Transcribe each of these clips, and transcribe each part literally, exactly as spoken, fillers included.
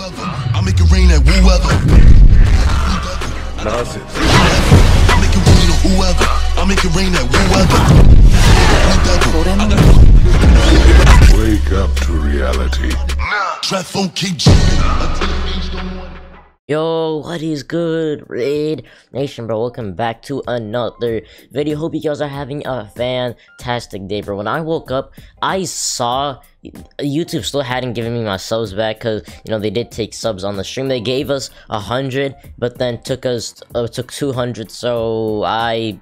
whoever. I make it rain at whoever. I make it rain on whoever. I make it rain at whoever. Wake up to reality. Trap phone keep jumping. Yo, what is good, Raid Nation, bro? Welcome back to another video. Hope you guys are having a fantastic day, bro. When I woke up, I saw YouTube still hadn't given me my subs back because, you know, they did take subs on the stream. They gave us a hundred, but then took us, uh, took two hundred, so I...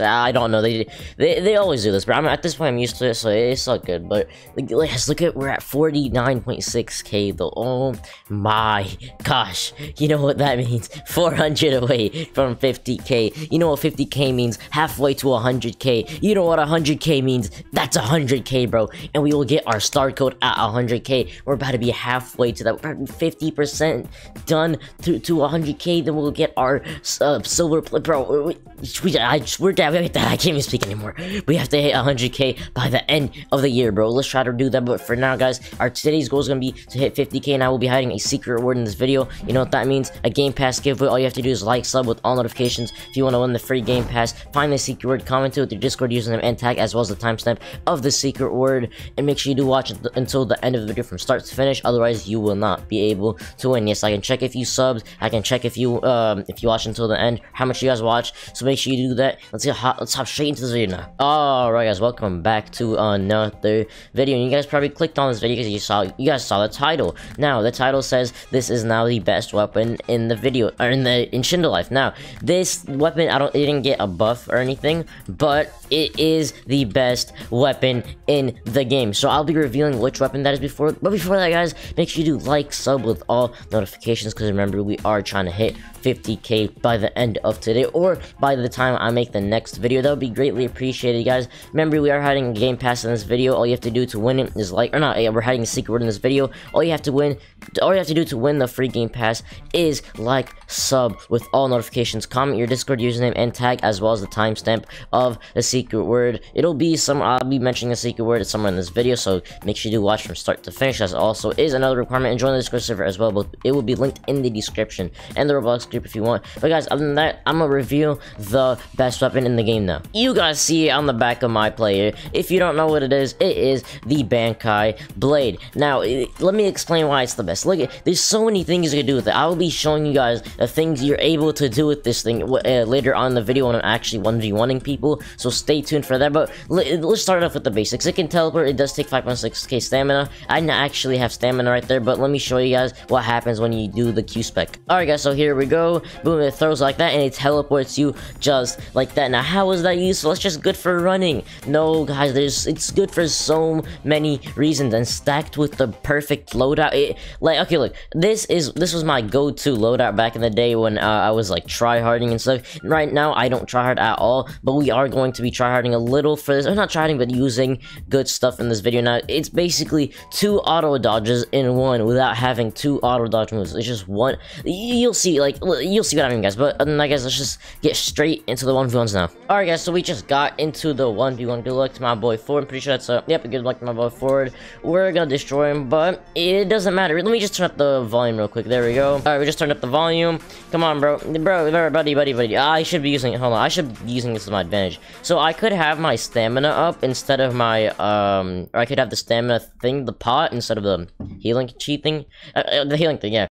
I don't know. They they they always do this, but I'm at this point I'm used to it, so it's not good. But let's look at, we're at forty-nine point six K though. Oh my gosh! You know what that means? four hundred away from fifty K. You know what fifty K means? Halfway to one hundred K. You know what one hundred K means? That's one hundred K, bro. And we will get our star code at one hundred K. We're about to be halfway to that. We're fifty percent done to to one hundred K. Then we'll get our uh, silver plate, bro. We, we, I just We're down. I can't even speak anymore. We have to hit one hundred K by the end of the year, bro. Let's try to do that. But for now, guys, our today's goal is going to be to hit fifty K, and I will be hiding a secret reward in this video. You know what that means? A Game Pass giveaway. All you have to do is like, sub with all notifications. If you want to win the free Game Pass, find the secret word, comment it with your Discord username and tag, as well as the timestamp of the secret word. And make sure you do watch it until the end of the video from start to finish. Otherwise, you will not be able to win. Yes, I can check if you subbed. I can check if you um, if you watch until the end, how much you guys watch. So make sure you do that. Let's get hot. Let's hop straight into this video now. Alright, guys, welcome back to another video. And you guys probably clicked on this video because you saw you guys saw the title. Now the title says this is now the best weapon in the video, or in the in Shindo Life. Now this weapon, I don't it didn't get a buff or anything, but it is the best weapon in the game. So I'll be revealing which weapon that is before. But before that, guys, make sure you do like, sub with all notifications, because remember, we are trying to hit fifty K by the end of today, or by the time I make the next video. That would be greatly appreciated, guys. Remember, we are hiding a Game Pass in this video. All you have to do to win it is like, or not, we're hiding a secret word in this video. All you have to win, all you have to do to win the free Game Pass is like, sub with all notifications, comment your Discord username and tag, as well as the timestamp of the secret word. It'll be some, I'll be mentioning a secret word somewhere in this video, so make sure you do watch from start to finish. That also is another requirement, and join the Discord server as well, but it will be linked in the description and the Roblox group if you want. But guys, other than that, I'm gonna reveal the best weapon in the game now. You guys see it on the back of my player. If you don't know what it is, it is the Bankai Blade. Now, it, let me explain why it's the best. Look, at, there's so many things you can do with it. I will be showing you guys the things you're able to do with this thing uh, later on in the video when I'm actually one v one ing people, so stay tuned for that. But let's start off with the basics. It can teleport. It does take five point six K stamina. I didn't actually have stamina right there, but let me show you guys what happens when you do the Q spec. Alright, guys, so here we go. Boom, it throws like that, and it teleports you just like that. Now, how is that useful? It's just good for running. No, guys, there's it's good for so many reasons, and stacked with the perfect loadout. It, like, okay, look, this is this was my go-to loadout back in the day when uh, I was like tryharding and stuff. Right now, I don't tryhard at all, but we are going to be tryharding a little for this. I'm not tryharding, but using good stuff in this video. Now, it's basically two auto dodges in one without having two auto dodge moves. It's just one. You'll see, like, you'll see what I mean, guys. But other than that, guys, let's just get straight into the one v ones now. Alright, guys, so we just got into the one v one. Good luck to my boy Ford. I'm pretty sure that's a... Yep, good luck to my boy Ford. We're gonna destroy him, but it doesn't matter. Let me just turn up the volume real quick. There we go. Alright, we just turned up the volume. Come on, bro. Bro, bro buddy, buddy, buddy. I should be using... Hold on. I should be using this to my advantage. So I could have my stamina up instead of my... um. Or I could have the stamina thing, the pot, instead of the healing cheat thing. Uh, the healing thing, yeah.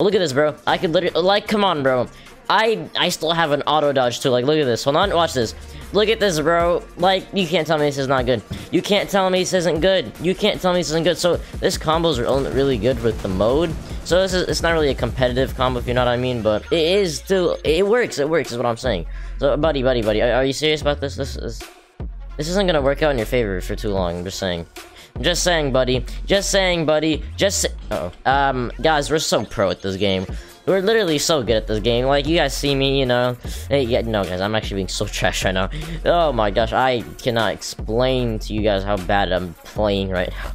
Look at this, bro. I could literally... Like, come on, bro. I I still have an auto dodge too. Like, look at this. Hold on, watch this. Look at this, bro. Like, you can't tell me this is not good. You can't tell me this isn't good. You can't tell me this isn't good. So this combo's really good with the mode. So this is it's not really a competitive combo, if you know what I mean. But it is still it works. It works is what I'm saying. So buddy, buddy, buddy, are, are you serious about this? This is this isn't gonna work out in your favor for too long. I'm just saying. Just saying, buddy. Just saying, buddy. Just say uh oh. Um, guys, we're so pro at this game. We're literally so good at this game. Like, you guys see me, you know. Hey, yeah, no, guys, I'm actually being so trash right now. Oh my gosh, I cannot explain to you guys how bad I'm playing right now.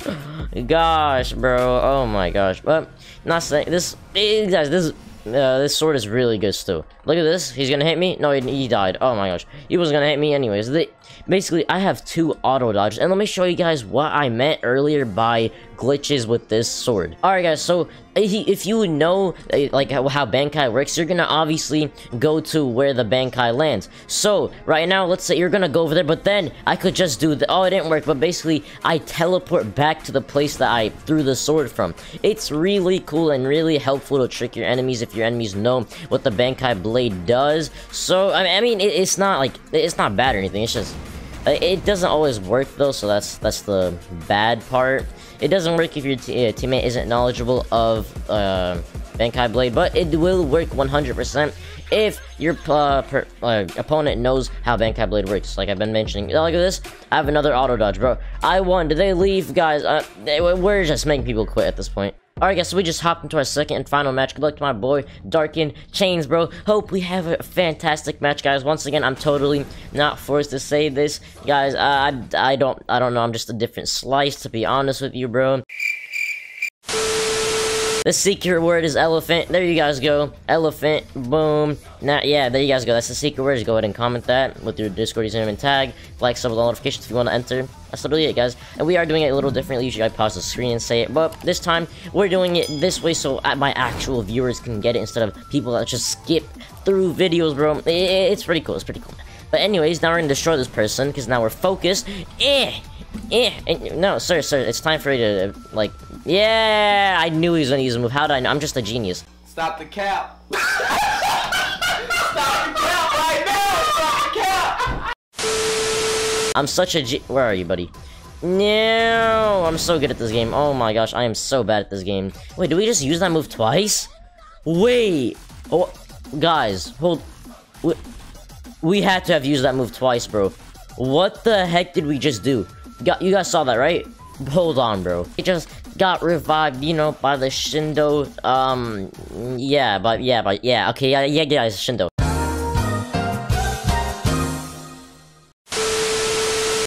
Gosh, bro. Oh my gosh. But not saying this, guys. This uh, this sword is really good still. Look at this. He's gonna hit me. No, he, he died. Oh my gosh. He was gonna hit me anyways. The, basically, I have two auto dodges, and let me show you guys what I meant earlier by glitches with this sword. Alright guys, so if you know like how Bankai works, you're gonna obviously go to where the Bankai lands. So right now, let's say you're gonna go over there, but then I could just do the oh, it didn't work, but basically I teleport back to the place that I threw the sword from. It's really cool and really helpful to trick your enemies if your enemies know what the Bankai Blade does. So I mean, it's not like it's not bad or anything. It's just it doesn't always work though, so that's that's the bad part. It doesn't work if your t uh, teammate isn't knowledgeable of uh, Bankai Blade, but it will work one hundred percent if your uh, per uh, opponent knows how Bankai Blade works. Like I've been mentioning, look at this. I have another auto dodge, bro. I won. Did they leave, guys? Uh, they, we're just making people quit at this point. Alright guys, so we just hopped into our second and final match. Good luck to my boy, Darken Chains, bro. Hope we have a fantastic match, guys. Once again, I'm totally not forced to say this. Guys, I, I, don't, I don't know. I'm just a different slice, to be honest with you, bro. The secret word is elephant. There you guys go. Elephant. Boom. Now, yeah, there you guys go. That's the secret word. Just go ahead and comment that with your Discord username and tag. Like, sub, with all notifications if you want to enter. That's literally it, guys. And we are doing it a little differently. Usually I pause the screen and say it, but this time we're doing it this way so my actual viewers can get it instead of people that just skip through videos, bro. It's pretty cool. It's pretty cool. But anyways, now we're going to destroy this person because now we're focused. Eh! Eh! No, sir, sir. It's time for you to, like... Yeah, I knew he was gonna use a move. How did I know? I'm just a genius. Stop the cap. Stop the cap right now. Stop the cap. I'm such a ge- Where are you, buddy? No, I'm so good at this game. Oh my gosh, I am so bad at this game. Wait, did we just use that move twice? Wait. Oh, guys, hold. We, we had to have used that move twice, bro. What the heck did we just do? Got you guys saw that, right? Hold on, bro. It just got revived, you know, by the Shindo. Um, yeah, but yeah, but yeah. Okay, yeah, yeah, guys, Shindo.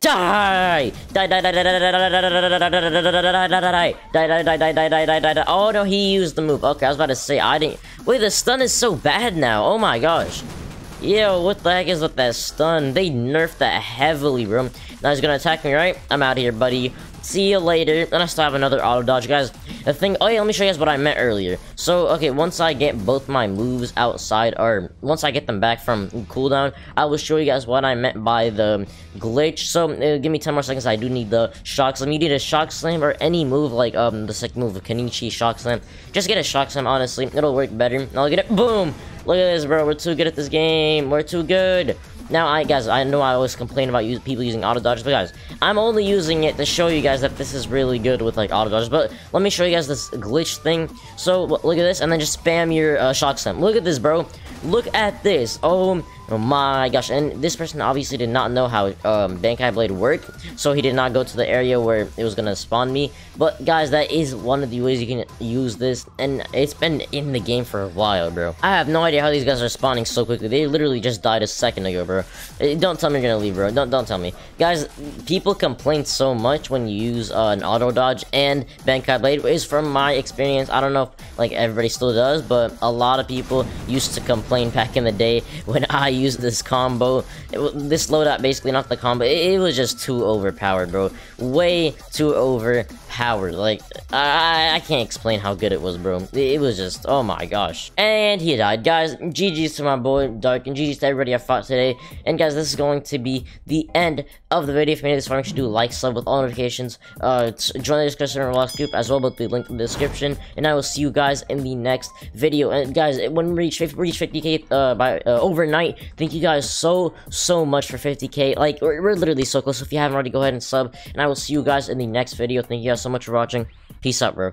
Die! Die! Die! Die! Die! Die! Die! Die! Die! Die! Die! Die! Oh no, he used the move. Okay, I was about to say I didn't. Wait, the stun is so bad now. Oh my gosh. Yo, what the heck is with that stun? They nerfed that heavily, bro. Now he's gonna attack me, right? I'm out of here, buddy. See you later. And I still have another auto dodge, guys. The thing, oh yeah, let me show you guys what I meant earlier. So, okay, once I get both my moves outside, or once I get them back from cooldown, I will show you guys what I meant by the glitch. So, uh, give me ten more seconds. I do need the shock slam. You need a shock slam or any move like um the second move of Kanichi shock slam. Just get a shock slam, honestly. It'll work better. And I'll get it. Boom! Look at this, bro. We're too good at this game. We're too good. Now, I guys, I know I always complain about use, people using auto dodge, but guys, I'm only using it to show you guys that this is really good with like auto dodge. But let me show you guys this glitch thing. So look at this, and then just spam your uh, shock slam. Look at this, bro. Look at this. Oh, oh my gosh! And this person obviously did not know how um, Bankai Blade worked, so he did not go to the area where it was gonna spawn me. But guys, that is one of the ways you can use this, and it's been in the game for a while, bro. I have no idea how these guys are spawning so quickly. They literally just died a second ago, bro. Don't tell me you're gonna leave, bro. Don't don't tell me, guys. People complain so much when you use uh, an auto dodge and Bankai Blade. Is from my experience. I don't know if like everybody still does, but a lot of people used to complain back in the day when I used this combo. It, this loadout basically not the combo. It, it was just too overpowered, bro. Way too overpowered. Like I I can't explain how good it was, bro. It, it was just oh my gosh. And he died, guys. G Gs to my boy Dark and G Gs to everybody I fought today. And guys, this is going to be the end of the video. If you made this far, make sure to like, sub with all notifications. Uh, join the Discord server Roblox group as well, but the link in the description. And I will see you guys in the next video. And guys, when we reach fifty K uh, by uh, overnight, thank you guys so so much for fifty K. Like we're, we're literally so close. So if you haven't already, go ahead and sub. And I will see you guys in the next video. Thank you guys so much for watching. Peace out, bro.